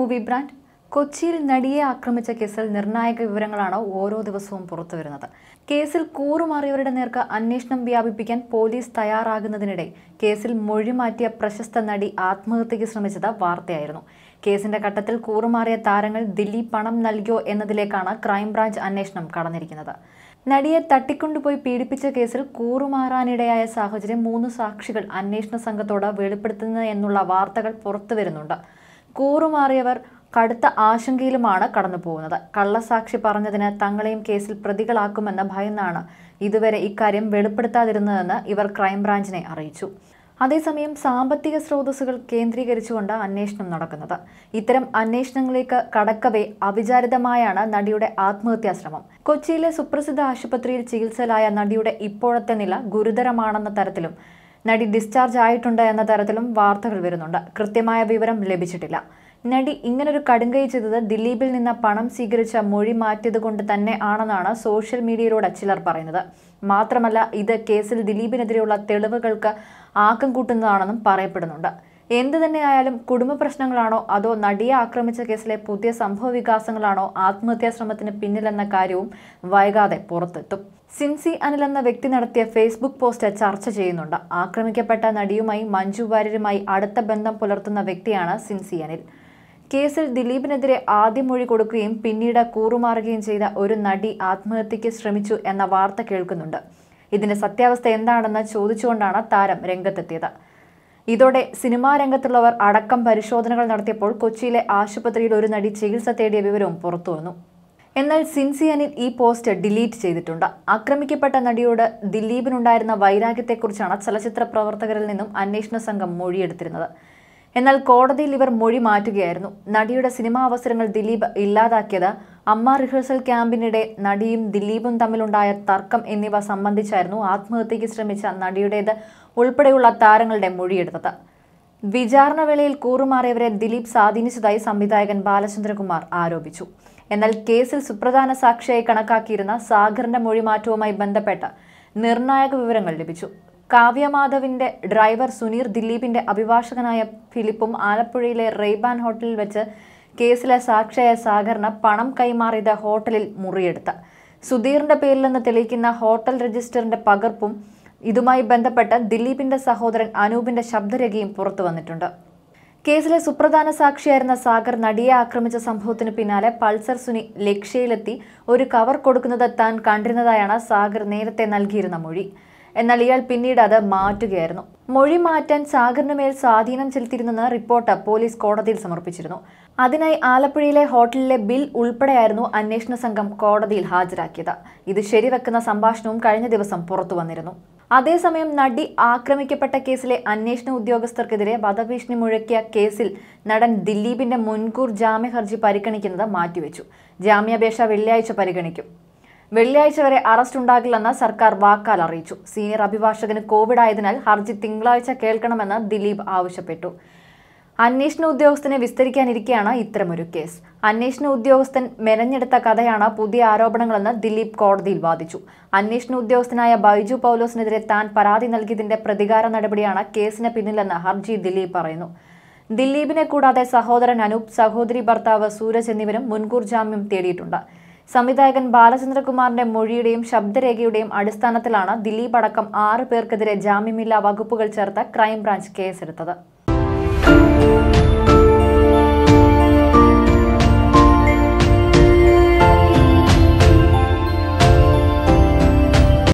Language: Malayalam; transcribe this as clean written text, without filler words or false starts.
മൂവി ബ്രാൻഡ് കൊച്ചിയിൽ നടിയെ ആക്രമിച്ച കേസിൽ നിർണായക വിവരങ്ങളാണ് ഓരോ ദിവസവും പുറത്തുവരുന്നത്. കേസിൽ കൂറുമാറിയവരുടെ നേർക്ക് അന്വേഷണം വ്യാപിപ്പിക്കാൻ പോലീസ് തയ്യാറാകുന്നതിനിടെ കേസിൽ മൊഴി മാറ്റിയ പ്രശസ്ത നടി ആത്മഹത്യയ്ക്ക് ശ്രമിച്ചത് വാർത്തയായിരുന്നു. കേസിന്റെ ഘട്ടത്തിൽ കൂറുമാറിയ താരങ്ങൾ ദിലീപ് പണം നൽകിയോ എന്നതിലേക്കാണ് ക്രൈംബ്രാഞ്ച് അന്വേഷണം കടന്നിരിക്കുന്നത്. നടിയെ തട്ടിക്കൊണ്ടുപോയി പീഡിപ്പിച്ച കേസിൽ കൂറുമാറാനിടയായ സാഹചര്യം 3 സാക്ഷികൾ അന്വേഷണ സംഘത്തോട് വെളിപ്പെടുത്തുന്നത് എന്നുള്ള വാർത്തകൾ പുറത്തുവരുന്നുണ്ട്. കൂറുമാറിയവർ കടുത്ത ആശങ്കയിലുമാണ് കടന്നുപോകുന്നത്. കള്ളസാക്ഷി പറഞ്ഞതിന് തങ്ങളെയും കേസിൽ പ്രതികളാക്കുമെന്ന ഭയന്നാണ് ഇതുവരെ ഇക്കാര്യം വെളിപ്പെടുത്താതിരുന്നതെന്ന് ഇവർ ക്രൈംബ്രാഞ്ചിനെ അറിയിച്ചു. അതേസമയം സാമ്പത്തിക സ്രോതസ്സുകൾ കേന്ദ്രീകരിച്ചുകൊണ്ട് അന്വേഷണം നടക്കുന്നത്. ഇത്തരം അന്വേഷണങ്ങളിലേക്ക് കടക്കവേ അവിചാരിതമായാണ് നടിയുടെ ആത്മഹത്യാ ശ്രമം. കൊച്ചിയിലെ സുപ്രസിദ്ധ ആശുപത്രിയിൽ ചികിത്സയിലായ നടിയുടെ ഇപ്പോഴത്തെ നില ഗുരുതരമാണെന്ന തരത്തിലും നടി ഡിസ്ചാർജ് ആയിട്ടുണ്ട് എന്ന തരത്തിലും വാർത്തകൾ വരുന്നുണ്ട്. കൃത്യമായ വിവരം ലഭിച്ചിട്ടില്ല. നടി ഇങ്ങനൊരു കടുങ്കൈ ചെയ്തത് ദിലീപിൽ നിന്ന് പണം സ്വീകരിച്ച മൊഴി മാറ്റിയത് കൊണ്ട് തന്നെ ആണെന്നാണ് സോഷ്യൽ മീഡിയയിലൂടെ ചിലർ പറയുന്നത്. മാത്രമല്ല, ഇത് കേസിൽ ദിലീപിനെതിരെയുള്ള തെളിവുകൾക്ക് ആക്കം കൂട്ടുന്നതാണെന്നും പറയപ്പെടുന്നുണ്ട്. എന്തു തന്നെയായാലും കുടുംബ പ്രശ്നങ്ങളാണോ അതോ നടിയെ ആക്രമിച്ച കേസിലെ പുതിയ സംഭവ വികാസങ്ങളാണോ ആത്മഹത്യാ ശ്രമത്തിന് പിന്നിലെന്ന കാര്യവും വൈകാതെ പുറത്തെത്തും. സിൻസി അനിൽ എന്ന വ്യക്തി നടത്തിയ ഫേസ്ബുക്ക് പോസ്റ്റ് ചർച്ച ചെയ്യുന്നുണ്ട്. ആക്രമിക്കപ്പെട്ട നടിയുമായി മഞ്ജു വാര്യരുമായി അടുത്ത ബന്ധം പുലർത്തുന്ന വ്യക്തിയാണ് സിൻസി അനിൽ. കേസിൽ ദിലീപിനെതിരെ ആദ്യം മൊഴി കൊടുക്കുകയും പിന്നീട് കൂറുമാറുകയും ചെയ്ത ഒരു നടി ആത്മഹത്യയ്ക്ക് ശ്രമിച്ചു എന്ന വാർത്ത കേൾക്കുന്നുണ്ട്. ഇതിന്റെ സത്യാവസ്ഥ എന്താണെന്ന് ചോദിച്ചുകൊണ്ടാണ് താരം രംഗത്തെത്തിയത്. ഇതോടെ സിനിമാ രംഗത്തുള്ളവർ അടക്കം പരിശോധനകൾ നടത്തിയപ്പോൾ കൊച്ചിയിലെ ആശുപത്രിയിൽ ഒരു നടി ചികിത്സ തേടിയ വിവരവും പുറത്തുവന്നു. എന്നാൽ സിൻസി അനിൽ ഈ പോസ്റ്റ് ഡിലീറ്റ് ചെയ്തിട്ടുണ്ട്. ആക്രമിക്കപ്പെട്ട നടിയോട് ദിലീപിനുണ്ടായിരുന്ന വൈരാഗ്യത്തെക്കുറിച്ചാണ് ചലച്ചിത്ര പ്രവർത്തകരിൽ നിന്നും അന്വേഷണ സംഘം മൊഴിയെടുത്തിരുന്നത്. എന്നാൽ കോടതിയിൽ ഇവർ മൊഴി മാറ്റുകയായിരുന്നു. നടിയുടെ സിനിമാ അവസരങ്ങൾ ദിലീപ് ഇല്ലാതാക്കിയത് അമ്മ റിഹേഴ്സൽ ക്യാമ്പിനിടെ നടിയും ദിലീപും തമ്മിലുണ്ടായ തർക്കം എന്നിവ സംബന്ധിച്ചായിരുന്നു ആത്മഹത്യയ്ക്ക് ശ്രമിച്ച നടിയുടേത് ഉൾപ്പെടെയുള്ള താരങ്ങളുടെ മൊഴിയെടുത്തത്. വിചാരണ വേളയിൽ കൂറുമാറിയവരെ ദിലീപ് സ്വാധീനിച്ചതായി സംവിധായകൻ ബാലചന്ദ്രകുമാർ ആരോപിച്ചു. എന്നാൽ കേസിൽ സുപ്രധാന സാക്ഷിയായി കണക്കാക്കിയിരുന്ന സാഗറിന്റെ മൊഴിമാറ്റവുമായി ബന്ധപ്പെട്ട നിർണായക വിവരങ്ങൾ ലഭിച്ചു. കാവ്യമാധവിന്റെ ഡ്രൈവർ സുനീർ, ദിലീപിന്റെ അഭിഭാഷകനായ ഫിലിപ്പും ആലപ്പുഴയിലെ റെയ്ബാൻ ഹോട്ടലിൽ വെച്ച് കേസിലെ സാക്ഷിയായ സാഗറിന് പണം കൈമാറിയത് ഹോട്ടലിൽ മുറിയെടുത്ത സുധീറിന്റെ പേരിലെന്ന് തെളിയിക്കുന്ന ഹോട്ടൽ രജിസ്റ്ററിന്റെ പകർപ്പും ഇതുമായി ബന്ധപ്പെട്ട് ദിലീപിന്റെ സഹോദരൻ അനൂപിന്റെ ശബ്ദരേഖയും പുറത്തു വന്നിട്ടുണ്ട്. കേസിലെ സുപ്രധാന സാക്ഷിയായിരുന്ന സാഗർ നടിയെ ആക്രമിച്ച സംഭവത്തിന് പിന്നാലെ പൾസർ സുനി ലക്ഷ്യയിലെത്തി ഒരു കവർ കൊടുക്കുന്നത് താൻ കണ്ടിരുന്നതായാണ് സാഗർ നേരത്തെ നൽകിയിരുന്ന മൊഴി. എന്നാൽ ഇയാൾ പിന്നീട് അത് മാറ്റുകയായിരുന്നു. മൊഴി മാറ്റാൻ സാഗറിന് മേൽ സ്വാധീനം ചെലുത്തിയിരുന്നെന്ന് റിപ്പോർട്ട് പോലീസ് കോടതിയിൽ സമർപ്പിച്ചിരുന്നു. അതിനായി ആലപ്പുഴയിലെ ഹോട്ടലിലെ ബിൽ ഉൾപ്പെടെയായിരുന്നു അന്വേഷണ സംഘം കോടതിയിൽ ഹാജരാക്കിയത്. ഇത് ശരിവെക്കുന്ന സംഭാഷണവും കഴിഞ്ഞ ദിവസം പുറത്തു വന്നിരുന്നു. അതേസമയം നടി ആക്രമിക്കപ്പെട്ട കേസിലെ അന്വേഷണ ഉദ്യോഗസ്ഥർക്കെതിരെ വധഭീഷണി മുഴക്കിയ കേസിൽ നടൻ ദിലീപിന്റെ മുൻകൂർ ജാമ്യ ഹർജി പരിഗണിക്കുന്നത് മാറ്റിവെച്ചു. ജാമ്യാപേക്ഷ വെള്ളിയാഴ്ച പരിഗണിക്കും. വെള്ളിയാഴ്ച വരെ അറസ്റ്റ് ഉണ്ടാകില്ലെന്ന് സർക്കാർ വാക്കാൽ അറിയിച്ചു. സീനിയർ അഭിഭാഷകന് കോവിഡ് ആയതിനാൽ ഹർജി തിങ്കളാഴ്ച കേൾക്കണമെന്ന് ദിലീപ് ആവശ്യപ്പെട്ടു. അന്വേഷണ ഉദ്യോഗസ്ഥനെ വിസ്തരിക്കാനിരിക്കെയാണ് ഇത്തരമൊരു കേസ്. അന്വേഷണ ഉദ്യോഗസ്ഥൻ മെനഞ്ഞെടുത്ത കഥയാണ് പുതിയ ആരോപണങ്ങളെന്ന് ദിലീപ് കോടതിയിൽ വാദിച്ചു. അന്വേഷണ ഉദ്യോഗസ്ഥനായ ബൈജു പൗലോസിനെതിരെ താൻ പരാതി നൽകിയതിന്റെ പ്രതികാര നടപടിയാണ് കേസിന് പിന്നിലെന്ന് ഹർജി ദിലീപ് പറയുന്നു. ദിലീപിനെ കൂടാതെ സഹോദരൻ അനൂപ്, സഹോദരി ഭർത്താവ് സൂരജ് എന്നിവരും മുൻകൂർ ജാമ്യം തേടിയിട്ടുണ്ട്. സംവിധായകൻ ബാലചന്ദ്രകുമാറിന്റെ മൊഴിയുടെയും ശബ്ദരേഖയുടെയും അടിസ്ഥാനത്തിലാണ് ദിലീപ് അടക്കം 6 പേർക്കെതിരെ ജാമ്യമില്ലാ വകുപ്പുകൾ ചേർത്ത ക്രൈംബ്രാഞ്ച് കേസെടുത്തത്.